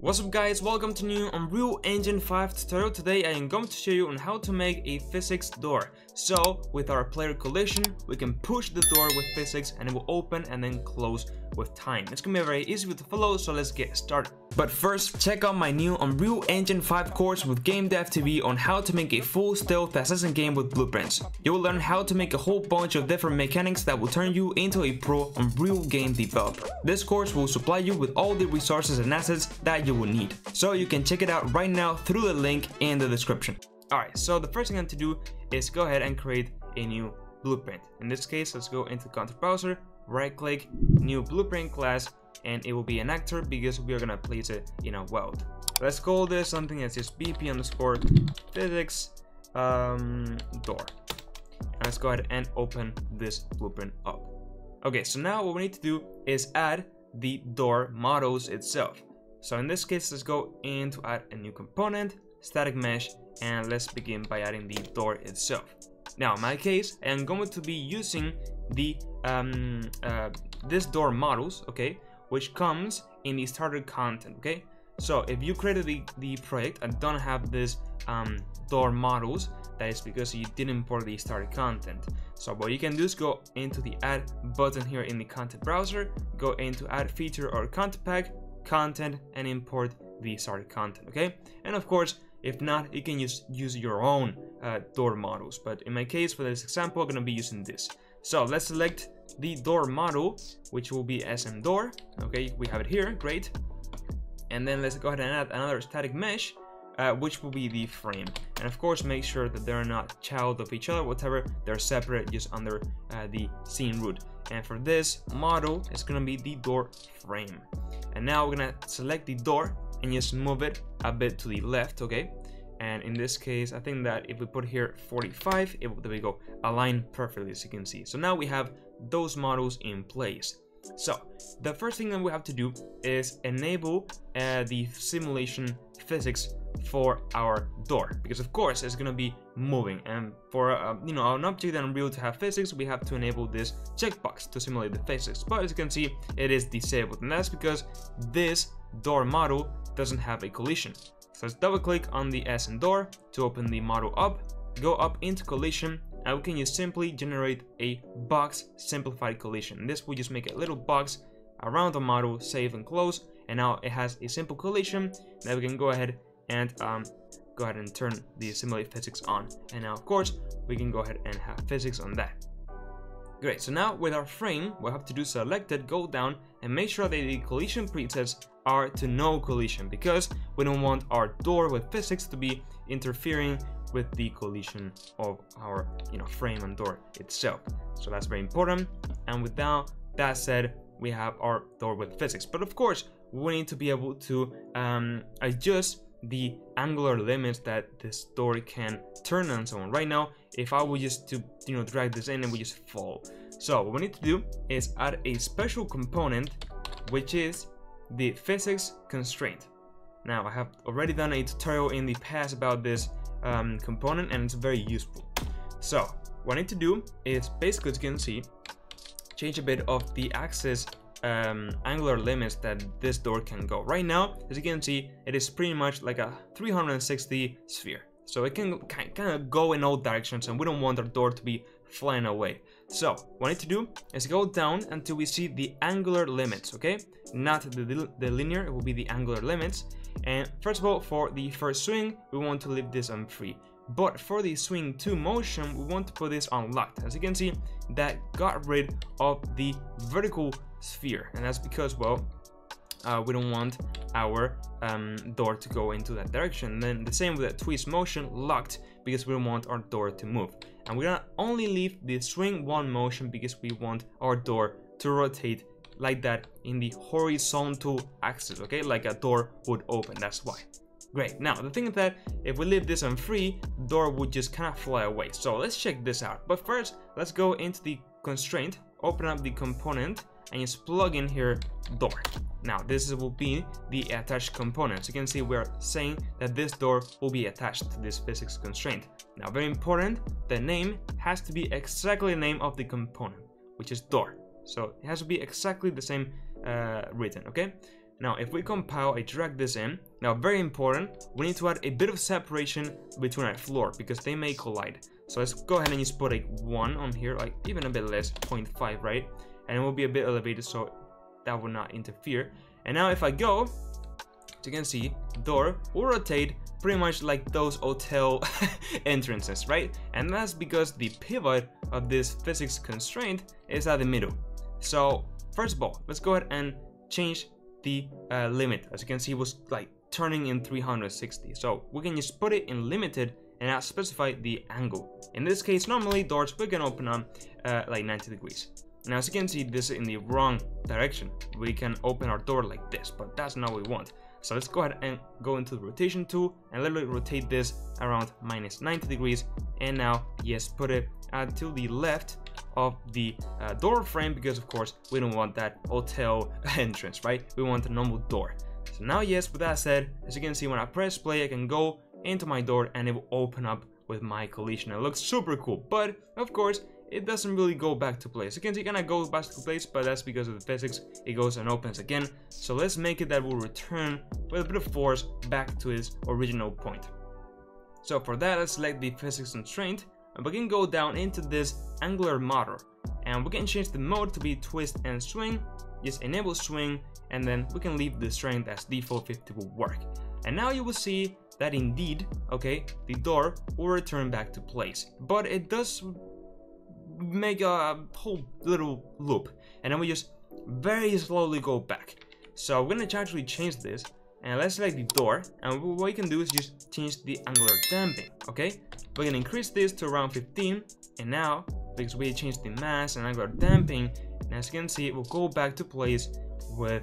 What's up guys, welcome to new Unreal Engine 5 tutorial. Today I am going to show you on how to make a physics door. So with our player collision, we can push the door with physics and it will open and then close with time. It's gonna be very easy to follow, so let's get started. But first, check out my new Unreal Engine 5 course with Game Dev TV on how to make a full stealth assassin game with blueprints. You will learn how to make a whole bunch of different mechanics that will turn you into a pro Unreal game developer. This course will supply you with all the resources and assets that you will need, so you can check it out right now through the link in the description. Alright, so the first thing I have to do is go ahead and create a new blueprint. In this case, let's go into the content browser, right click, new blueprint class, and it will be an actor because we are gonna place it in a world. Let's call this something that's just bp_physics door. And let's go ahead and open this blueprint up. Okay, so now what we need to do is add the door models itself. So in this case, let's go in to add a new component, static mesh, and let's begin by adding the door itself. Now in my case, I am going to be using the this door models, okay, which comes in the starter content, okay. So if you created the project and don't have this door models, that is because you didn't import the starter content. So what you can do is go into the add button here in the content browser, go into add feature or content pack, content, and import the starter content, okay. And of course, if not, you can use your own door models, but in my case for this example I'm gonna be using this. So let's select the door model, which will be SM door, okay, we have it here, great. And then let's go ahead and add another static mesh, which will be the frame, and of course make sure that they're not child of each other, whatever, they're separate, just under the scene root. And for this model, it's gonna be the door frame. And now we're gonna select the door and just move it a bit to the left, okay. And in this case, I think that if we put here 45, there we go, align perfectly, as you can see. So now we have those models in place. So the first thing that we have to do is enable the simulation physics for our door, because of course it's going to be moving, and for you know, an object that Unreal to have physics, we have to enable this checkbox to simulate the physics. But as you can see, it is disabled, and that's because this door model doesn't have a collision. So let's double click on the SM door to open the model up, go up into collision, and we can just simply generate a box simplified collision. This will just make a little box around the model, save and close, and now it has a simple collision. Now we can go ahead and go ahead and turn the simulate physics on, and now of course we can go ahead and have physics on that. Great, so now with our frame, we'll have to do select it, go down, and make sure that the collision presets are to no collision, because we don't want our door with physics to be interfering with the collision of our, you know, frame and door itself. So that's very important. And with that said, we have our door with physics, but of course we need to be able to adjust the angular limits that this door can turn and so on. Right now, if I would just to, you know, drag this in, it would just fall. So what we need to do is add a special component, which is the physics constraint. Now I have already done a tutorial in the past about this component, and it's very useful. So what I need to do is basically, as you can see, change a bit of the axis angular limits that this door can go. Right now, as you can see, it is pretty much like a 360 sphere, so it can kind of go in all directions, and we don't want our door to be flying away. So what I need to do is go down until we see the angular limits, okay, not the linear, it will be the angular limits. And first of all, for the first swing, we want to leave this on free, but for the swing 2 motion, we want to put this on locked. As you can see, that got rid of the vertical sphere, and that's because, well, we don't want our door to go into that direction. And then the same with that twist motion, locked, because we don't want our door to move. And we're gonna only leave the swing 1 motion because we want our door to rotate like that in the horizontal axis, okay, like a door would open, that's why. Great, now the thing is that if we leave this on free, door would just kind of fly away. So let's check this out, but first let's go into the constraint, open up the component, and just plug in here door. Now this will be the attached component. So you can see we're saying that this door will be attached to this physics constraint. Now very important, the name has to be exactly the name of the component, which is door. So it has to be exactly the same written, okay. Now, if we compile, I drag this in. Now, very important, we need to add a bit of separation between our floor because they may collide. So let's go ahead and just put a 1 on here, like even a bit less, 0.5, right? And it will be a bit elevated, so that will not interfere. And now if I go, as you can see, door will rotate pretty much like those hotel entrances, right? And that's because the pivot of this physics constraint is at the middle. So first of all, let's go ahead and change the limit. As you can see, it was like turning in 360. So we can just put it in limited and I'll specify the angle. In this case, normally doors we can open on like 90 degrees. Now, as you can see, this is in the wrong direction. We can open our door like this, but that's not what we want. So let's go ahead and go into the rotation tool and literally rotate this around minus 90 degrees. And now, yes, put it to the left of the door frame because, of course, we don't want that hotel entrance, right? We want a normal door. So now, yes, with that said, as you can see, when I press play, I can go into my door and it will open up with my collision. It looks super cool, but of course, it doesn't really go back to place. You can see it kind of goes back to place, but that's because of the physics. It goes and opens again. So let's make it that will return with a bit of force back to its original point. So for that, let's select the physics constraint and we can go down into this angular model and we can change the mode to be twist and swing. Just enable swing and then we can leave the strength as default 50 will work. And now you will see that indeed, okay, the door will return back to place, but it does make a whole little loop and then we just very slowly go back. So we're gonna actually change this and let's select the door, and what we can do is just change the angular damping. Okay, we're gonna increase this to around 15 and now because we changed the mass and angular damping, and as you can see it will go back to place with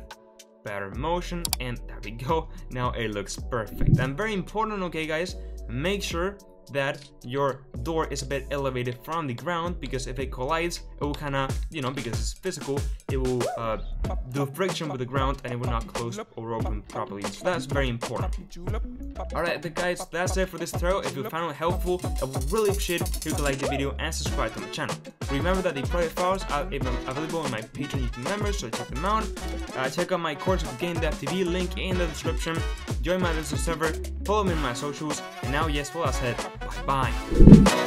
better motion, and there we go. Now it looks perfect. And very important, okay guys, make sure that your door is a bit elevated from the ground because if it collides, it will kind of, you know, because it's physical, it will do friction with the ground and it will not close or open properly. So that's very important. Alright guys, that's it for this tutorial. If you found it helpful, I would really appreciate if you could like the video and subscribe to my channel. Remember that the project files are available on my Patreon YouTube members, so check them out. Check out my course with Game Dev TV, link in the description. Join my Discord server, follow me on my socials, and now yes, well I said, bye-bye.